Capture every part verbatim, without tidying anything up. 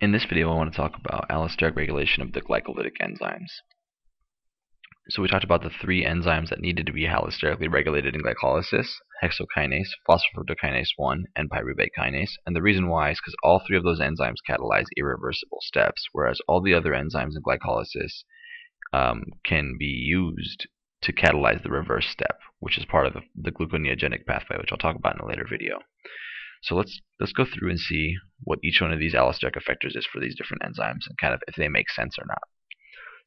In this video, I want to talk about allosteric regulation of the glycolytic enzymes. So we talked about the three enzymes that needed to be allosterically regulated in glycolysis: hexokinase, phosphofructokinase one, and pyruvate kinase. And the reason why is because all three of those enzymes catalyze irreversible steps, whereas all the other enzymes in glycolysis um, can be used to catalyze the reverse step, which is part of the, the gluconeogenic pathway, which I'll talk about in a later video. So let's let's go through and see what each one of these allosteric effectors is for these different enzymes and kind of if they make sense or not.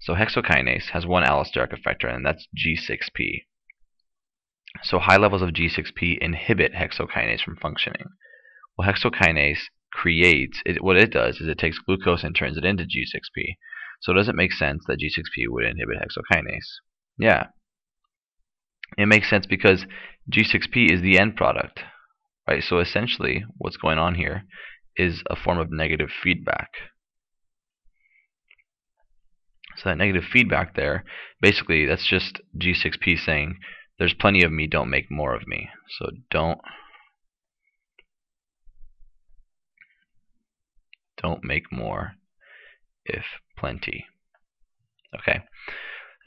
So hexokinase has one allosteric effector, and that's G six P. So high levels of G six P inhibit hexokinase from functioning. Well, hexokinase creates it, what it does is it takes glucose and turns it into G six P. So it doesn't make sense that G six P would inhibit hexokinase. Yeah. It makes sense because G six P is the end product. Right, so essentially what's going on here is a form of negative feedback. So that negative feedback there, basically that's just G six P saying there's plenty of me, don't make more of me. So don't don't make more if plenty. Okay.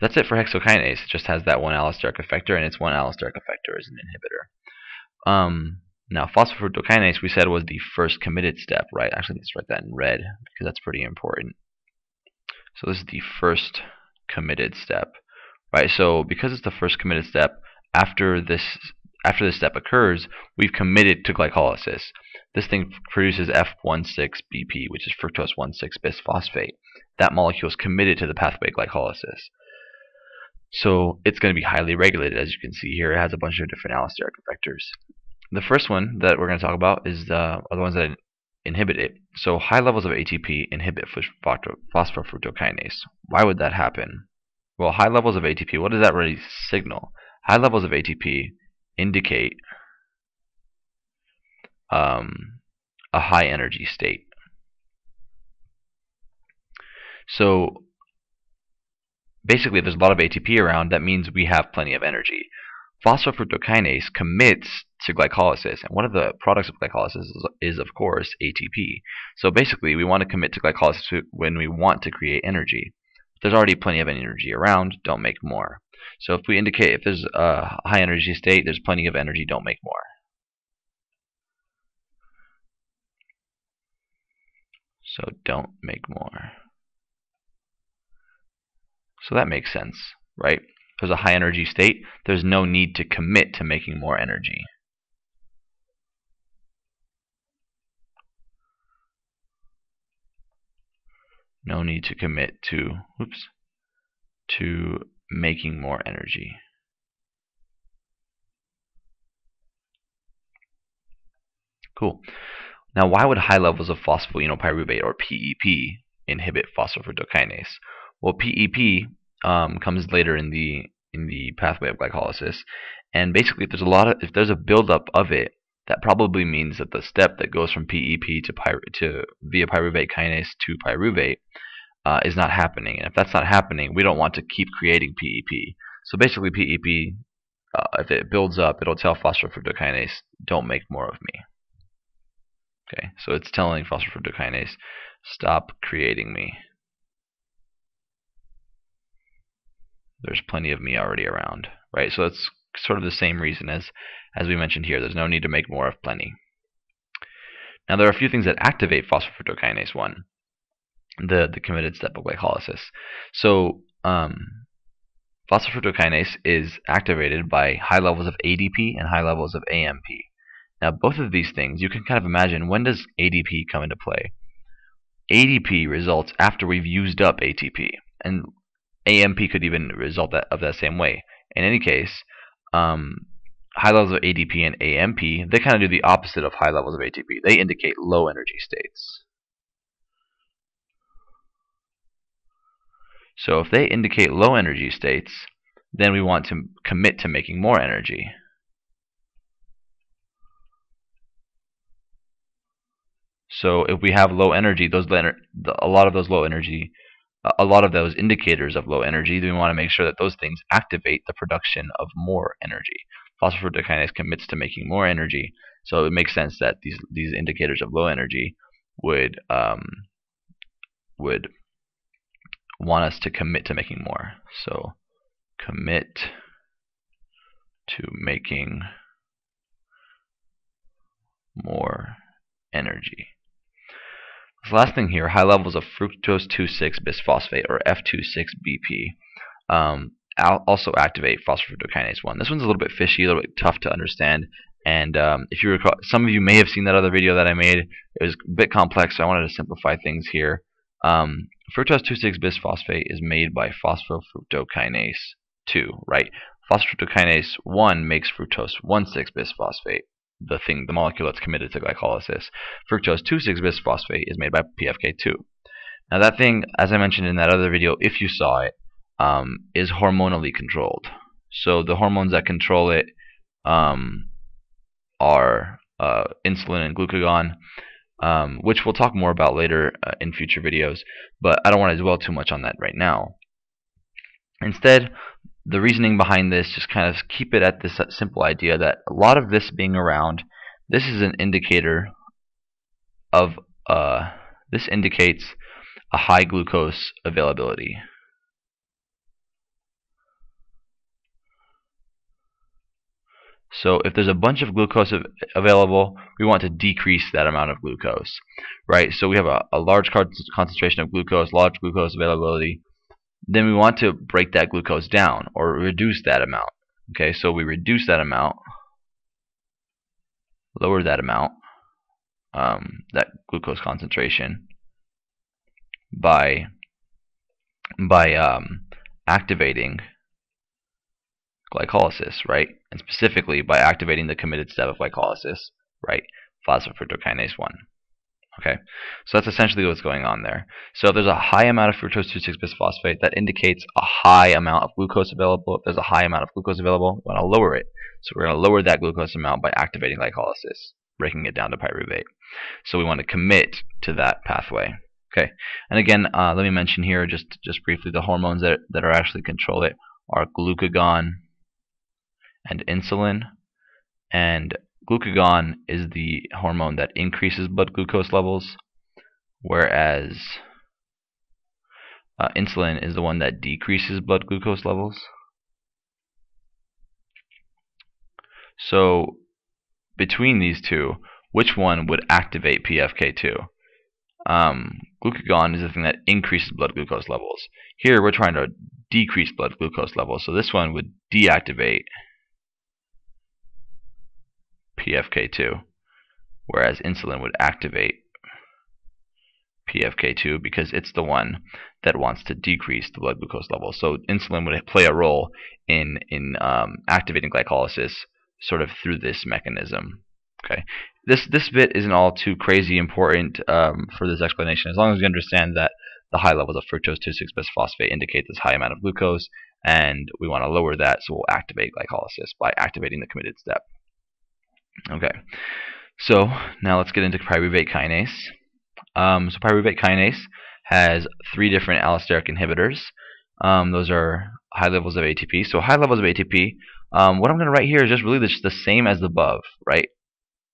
That's it for hexokinase. It just has that one allosteric effector, and its one allosteric effector is an inhibitor. Um Now, phosphofructokinase, we said, was the first committed step, right? Actually, let's write that in red because that's pretty important. So this is the first committed step, right? So because it's the first committed step, after this after this step occurs, we've committed to glycolysis. This thing produces F one six B P, which is fructose one six bis phosphate. That molecule is committed to the pathway glycolysis. So it's going to be highly regulated, as you can see here. It has a bunch of different allosteric effectors. The first one that we're going to talk about is uh, the ones that inhibit it. So high levels of A T P inhibit phosphofructokinase. Why would that happen? Well, high levels of A T P, what does that really signal? High levels of A T P indicate um, a high energy state. So basically, if there's a lot of A T P around, that means we have plenty of energy. Phosphofructokinase commits to glycolysis, and one of the products of glycolysis is, is of course A T P. So basically we want to commit to glycolysis when we want to create energy. If there's already plenty of energy around, don't make more. So if we indicate if there's a high energy state, there's plenty of energy, don't make more. So don't make more. So that makes sense, right? There's a high energy state, there's no need to commit to making more energy. No need to commit to oops to making more energy. Cool. Now, why would high levels of phosphoenolpyruvate, or P E P, inhibit phosphofructokinase? Well, P E P Um, comes later in the in the pathway of glycolysis, and basically if there's a lot of if there's a buildup of it, that probably means that the step that goes from P E P to pyru to via pyruvate kinase to pyruvate uh, is not happening. And if that's not happening, we don't want to keep creating P E P. So basically, P E P, uh, if it builds up, it'll tell phosphofructokinase, "Don't make more of me." Okay, so it's telling phosphofructokinase, "Stop creating me. There's plenty of me already around," right? So that's sort of the same reason as, as we mentioned here. There's no need to make more of plenty. Now, there are a few things that activate phosphofructokinase one, the, the committed step of glycolysis. So um, phosphofructokinase is activated by high levels of A D P and high levels of A M P. Now, both of these things, you can kind of imagine, when does A D P come into play? A D P results after we've used up A T P, and A M P could even result that, of that same way. In any case, um, high levels of A D P and A M P, they kind of do the opposite of high levels of A T P. They indicate low energy states. So if they indicate low energy states, then we want to commit to making more energy. So if we have low energy, those a lot of those low energy a lot of those indicators of low energy, then we want to make sure that those things activate the production of more energy. Phosphofructokinase commits to making more energy, so it makes sense that these, these indicators of low energy would um, would want us to commit to making more. So commit to making more energy. This last thing here, high levels of fructose two six bisphosphate or F two six B P um, also activate phosphofructokinase one. This one's a little bit fishy, a little bit tough to understand. And um, if you recall, some of you may have seen that other video that I made. It was a bit complex, so I wanted to simplify things here. Um, fructose two six bisphosphate is made by phosphofructokinase two, right? Phosphofructokinase one makes fructose one six bisphosphate, the thing, the molecule that's committed to glycolysis. Fructose two six bisphosphate is made by P F K two. Now that thing, as I mentioned in that other video, if you saw it, um, is hormonally controlled. So the hormones that control it um, are uh, insulin and glucagon, um, which we'll talk more about later uh, in future videos, but I don't want to dwell too much on that right now. Instead, the reasoning behind this, just kind of keep it at this simple idea that a lot of this being around, this is an indicator of, uh, this indicates a high glucose availability. So if there's a bunch of glucose av available, we want to decrease that amount of glucose, right? So we have a, a large concentration of glucose, large glucose availability. Then we want to break that glucose down or reduce that amount. Okay, so we reduce that amount, lower that amount, um, that glucose concentration by by um, activating glycolysis, right? And specifically by activating the committed step of glycolysis, right? Phosphofructokinase one. Okay, so that's essentially what's going on there. So if there's a high amount of fructose two six bisphosphate, that indicates a high amount of glucose available. If there's a high amount of glucose available, we want to lower it. So we're going to lower that glucose amount by activating glycolysis, breaking it down to pyruvate. So we want to commit to that pathway. Okay, and again, uh, let me mention here just just briefly the hormones that that are actually control it are glucagon and insulin, and glucagon is the hormone that increases blood glucose levels, whereas uh, insulin is the one that decreases blood glucose levels. So between these two, which one would activate P F K two? Um, glucagon is the thing that increases blood glucose levels. Here we're trying to decrease blood glucose levels, so this one would deactivate P F K two, whereas insulin would activate P F K two because it's the one that wants to decrease the blood glucose level. So insulin would play a role in in um, activating glycolysis sort of through this mechanism. Okay, this this bit isn't all too crazy important um, for this explanation, as long as you understand that the high levels of fructose two six bisphosphate indicate this high amount of glucose, and we want to lower that, so we'll activate glycolysis by activating the committed step. Okay, so now let's get into pyruvate kinase. Um, so pyruvate kinase has three different allosteric inhibitors. Um, those are high levels of A T P. So high levels of A T P, um, what I'm going to write here is just really just the same as above, right?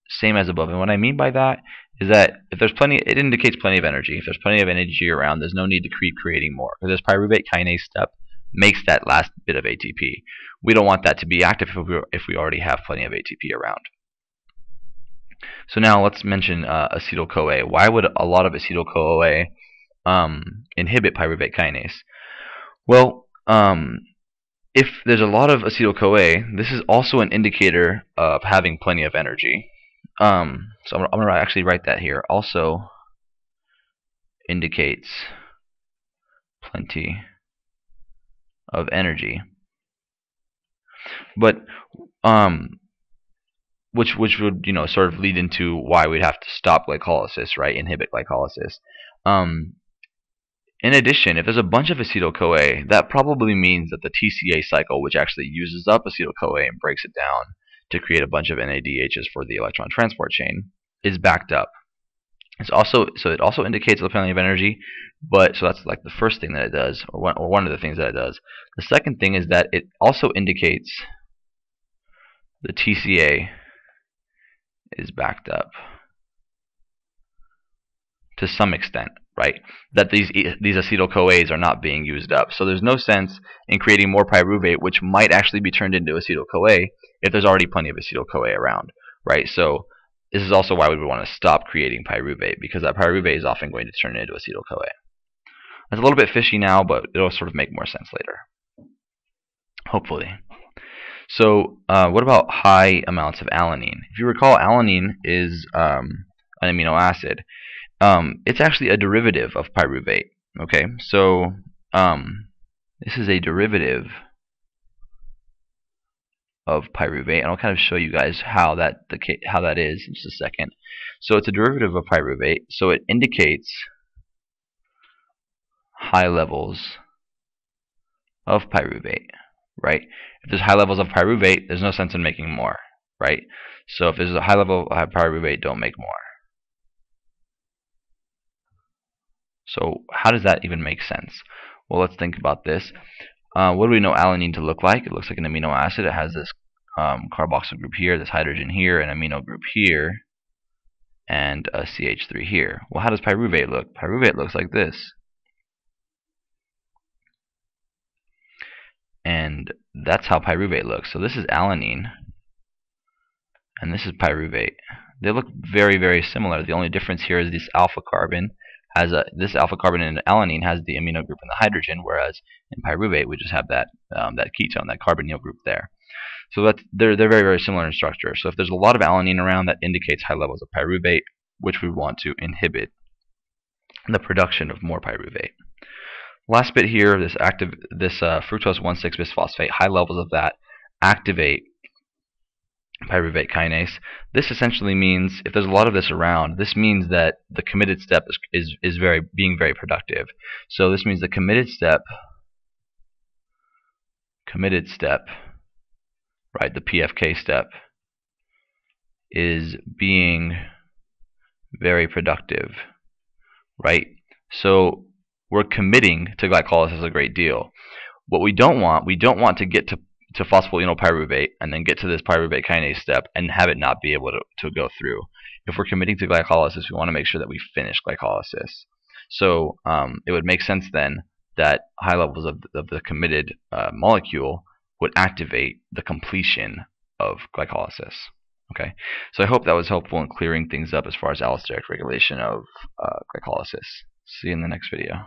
Same as above. And what I mean by that is that if there's plenty, it indicates plenty of energy. If there's plenty of energy around, there's no need to keep creating more. If there's pyruvate kinase step, makes that last bit of A T P. We don't want that to be active if we, if we already have plenty of A T P around. So now let's mention uh, acetyl-CoA. Why would a lot of acetyl-CoA um, inhibit pyruvate kinase? Well, um, if there's a lot of acetyl-CoA, this is also an indicator of having plenty of energy. Um, so I'm, I'm going to actually write that here. Also indicates plenty of energy. But um, Which, which would, you know, sort of lead into why we'd have to stop glycolysis, right? Inhibit glycolysis. Um, in addition, if there's a bunch of acetyl-CoA, that probably means that the T C A cycle, which actually uses up acetyl-CoA and breaks it down to create a bunch of N A D Hs for the electron transport chain, is backed up. It's also so it also indicates the plenty of energy, but so that's like the first thing that it does, or one, or one of the things that it does. The second thing is that it also indicates the T C A is backed up to some extent, right? That these these acetyl-CoAs are not being used up. So there's no sense in creating more pyruvate, which might actually be turned into acetyl-CoA if there's already plenty of acetyl-CoA around, right? So this is also why we would want to stop creating pyruvate, because that pyruvate is often going to turn into acetyl-CoA. That's a little bit fishy now, but it'll sort of make more sense later, hopefully. So uh, what about high amounts of alanine? If you recall, alanine is um, an amino acid. Um, it's actually a derivative of pyruvate. Okay, so um, this is a derivative of pyruvate, and I'll kind of show you guys how that the how that is in just a second. So it's a derivative of pyruvate, so it indicates high levels of pyruvate, right? If there's high levels of pyruvate, there's no sense in making more, right? So if there's a high level of pyruvate, don't make more. So how does that even make sense? Well, let's think about this. Uh, what do we know alanine to look like? It looks like an amino acid. It has this um, carboxyl group here, this hydrogen here, an amino group here, and a C H three here. Well, how does pyruvate look? Pyruvate looks like this. And that's how pyruvate looks. So this is alanine, and this is pyruvate. They look very, very similar. The only difference here is this alpha carbon has a, this alpha carbon in alanine has the amino group and the hydrogen, whereas in pyruvate we just have that um, that ketone, that carbonyl group there. So that's, they're they're very, very similar in structure. So if there's a lot of alanine around, that indicates high levels of pyruvate, which we want to inhibit the production of more pyruvate. Last bit here, this active this uh, fructose one six bisphosphate, high levels of that activate pyruvate kinase. This essentially means if there's a lot of this around, this means that the committed step is, is, is very being very productive. So this means the committed step, committed step, right, the P F K step is being very productive, right? So we're committing to glycolysis a great deal. What we don't want, we don't want to get to to phosphoenol pyruvate and then get to this pyruvate kinase step and have it not be able to, to go through. If we're committing to glycolysis, we want to make sure that we finish glycolysis. So um, it would make sense then that high levels of, of the committed uh, molecule would activate the completion of glycolysis. Okay, so I hope that was helpful in clearing things up as far as allosteric regulation of uh, glycolysis. See you in the next video.